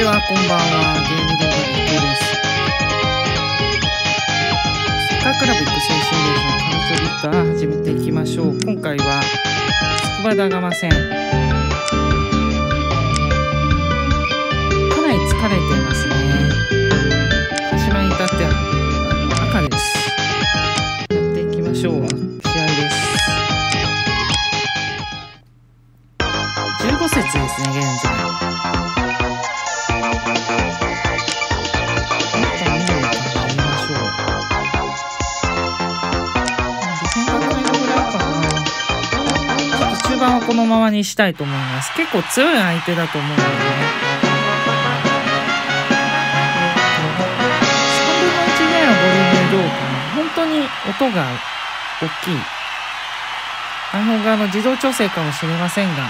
ちは、こんばんは。ゲーム動画の伊藤です。サッカークラブ育成シングルスのカルチャービット始めていきましょう。今回は、筑波田川戦。かなり疲れていますね。鹿島に至っては赤です。やっていきましょう。試合です。15節ですね、現在。このままにしたいと思います。結構強い相手だと思うので、ね、3分の1ぐらいのボリュームでどうかな。本当に音が大きい方が自動調整かもしれませんが、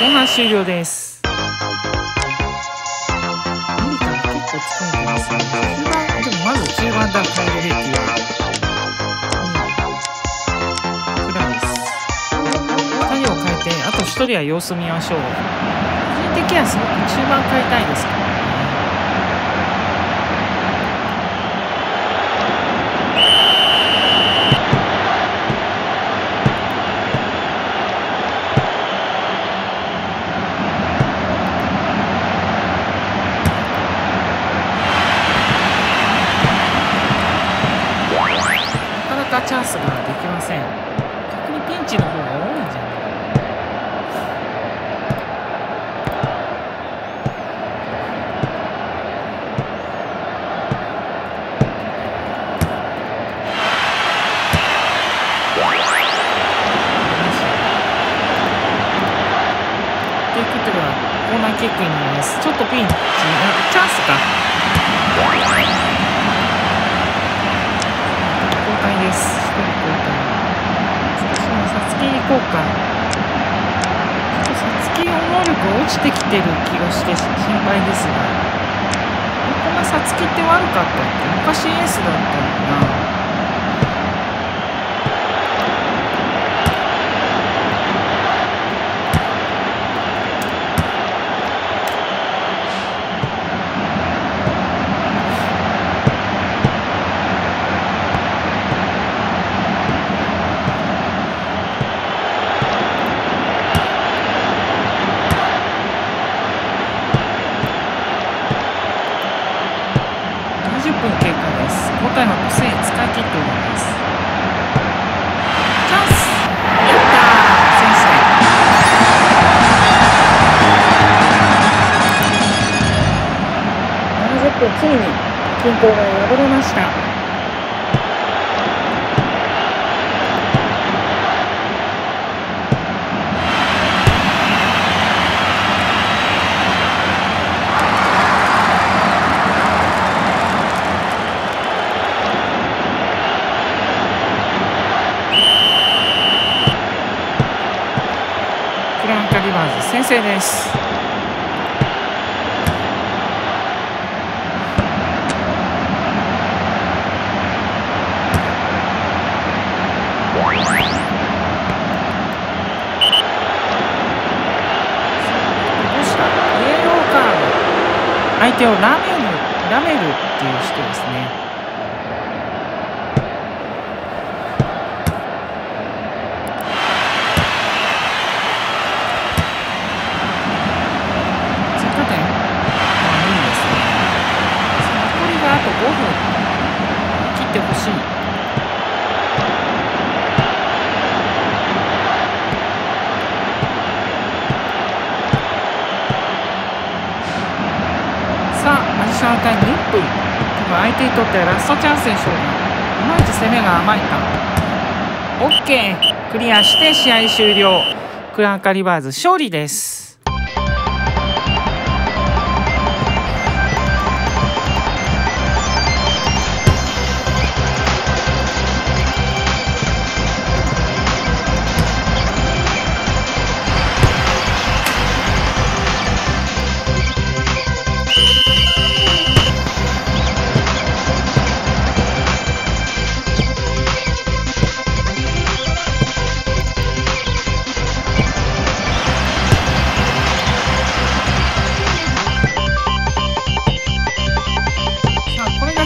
前半終了です。メリカは結構疲れてますね。中盤、でもまず中盤だ、タイルレッキはクラです。2人を変えて、あと1人は様子見ましょう。個人的にはすごく中盤変えたいですからね。チャンスができません。逆にピンチの方が多いんじゃないか。ということではコーナーキックになります。ちょっとピンチ、チャンスか。交代です。一人交代。少しのさつきに行こうか。ちょっとさつきの能力が落ちてきてる気がして心配ですが、こんなさつきって悪かったっけ。昔エースだったのかな。ついに均衡が破れました。クランカリバーズ先制です。相手をなめるっていう人ですね。追加点、いいですね。残りがあと5分切ってほしい。アディショナルタイム1分、相手にとってはラストチャンスでしょうが、いまいち攻めが甘いか。 OK、 クリアして試合終了。クランカリバーズ勝利です。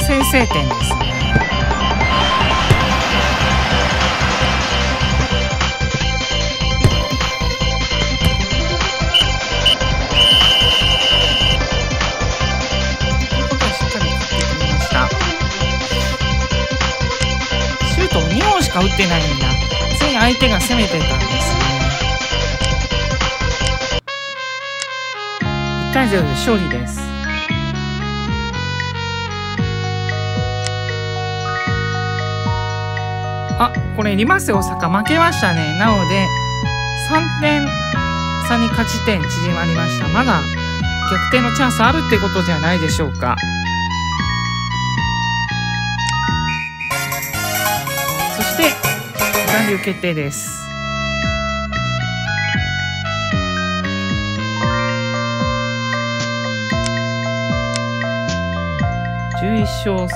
先制点ですね。しっかり打ってくれました。シュートを2本しか打ってないんだ。つい相手が攻めてたんですね。1対0で勝利です。あ、これリマス大阪負けましたね。なので3点差に勝ち点縮まりました。まだ逆転のチャンスあるってことじゃないでしょうか。そして残留決定です。11勝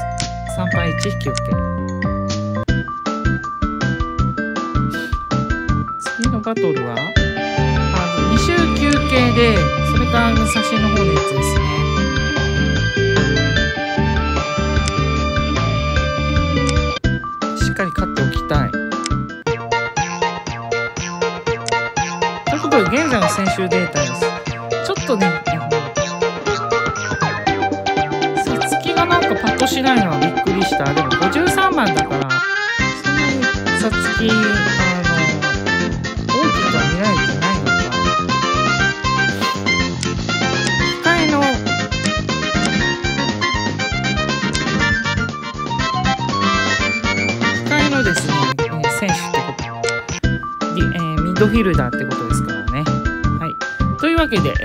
3敗1引き分け。バトルは2週休憩で、それから武蔵野方のやつですね。しっかり勝っておきたいということで、現在の選手データです。ちょっとね、さつきがなんかパッとしないのはびっくりした。でも53番だから、そんなにさつき見られてないのか。1回のですね、選手ってこと、ミッドフィルダーってことですからね。はい、というわけで、今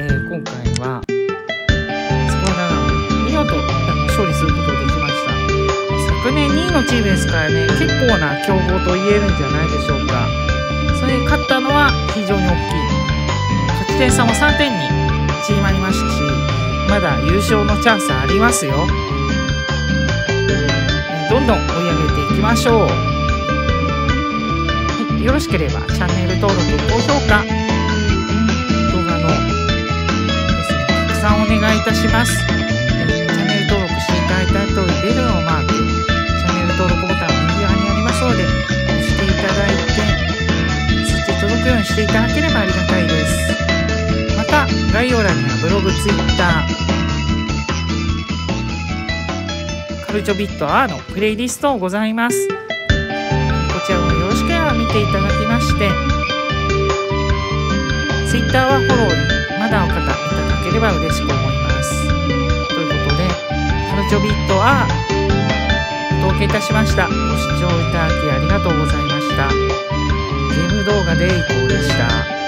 回はスコアが見事勝利することができました。昨年2位のチームですからね、結構な強豪と言えるんじゃないでしょうか。それで勝ったのは非常に大きい。勝ち点差も3点に縮まりましたし、まだ優勝のチャンスありますよ。どんどん追い上げていきましょう。はい、よろしければチャンネル登録、高評価、動画のですね、拡散お願いいたします。チャンネル登録していただいた後、ベルのマーク、チャンネル登録ボタンを右側にありますので、押していただいて、届くようにしていただければありがたいです。また概要欄にはブログ、ツイッター、カルチョビット R のプレイリストございます。こちらもよろしければ見ていただきまして、ツイッターはフォローにまだお方いただければ嬉しく思います。ということで、カルチちょびっとあーとお届けいたしました。ご視聴いただきありがとうございました。ゲーム動画でいこうでした。